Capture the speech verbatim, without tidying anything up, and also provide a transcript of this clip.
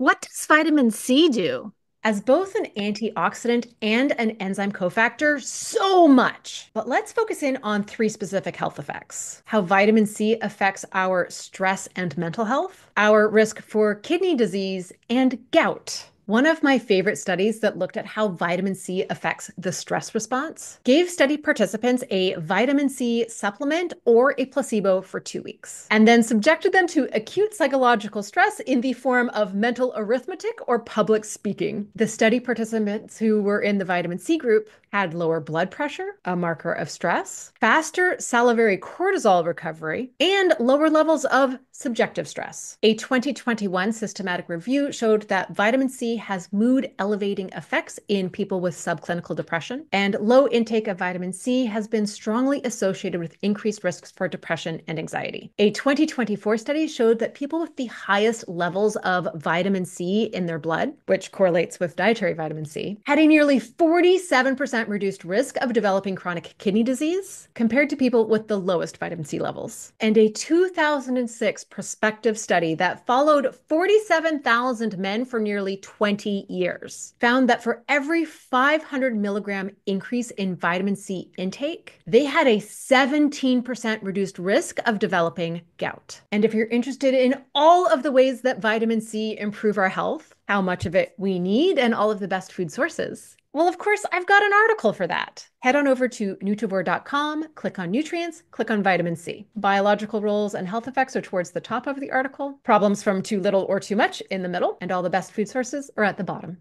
What does vitamin C do? As both an antioxidant and an enzyme cofactor, so much. But let's focus in on three specific health effects: how vitamin C affects our stress and mental health, our risk for kidney disease, and gout. One of my favorite studies that looked at how vitamin C affects the stress response gave study participants a vitamin C supplement or a placebo for two weeks, and then subjected them to acute psychological stress in the form of mental arithmetic or public speaking. The study participants who were in the vitamin C group had lower blood pressure, a marker of stress, faster salivary cortisol recovery, and lower levels of subjective stress. A twenty twenty-one systematic review showed that vitamin C has mood-elevating effects in people with subclinical depression, and low intake of vitamin C has been strongly associated with increased risks for depression and anxiety. A twenty twenty-four study showed that people with the highest levels of vitamin C in their blood, which correlates with dietary vitamin C, had a nearly forty-seven percent reduced risk of developing chronic kidney disease compared to people with the lowest vitamin C levels. And a two thousand six prospective study that followed forty-seven thousand men for nearly twenty years found that for every five hundred milligram increase in vitamin C intake, they had a seventeen percent reduced risk of developing gout. And if you're interested in all of the ways that vitamin C improve our health, how much of it we need, and all of the best food sources, well, of course, I've got an article for that. Head on over to Nutrivore dot com, click on nutrients, click on vitamin C. Biological roles and health effects are towards the top of the article. Problems from too little or too much in the middle, and all the best food sources are at the bottom.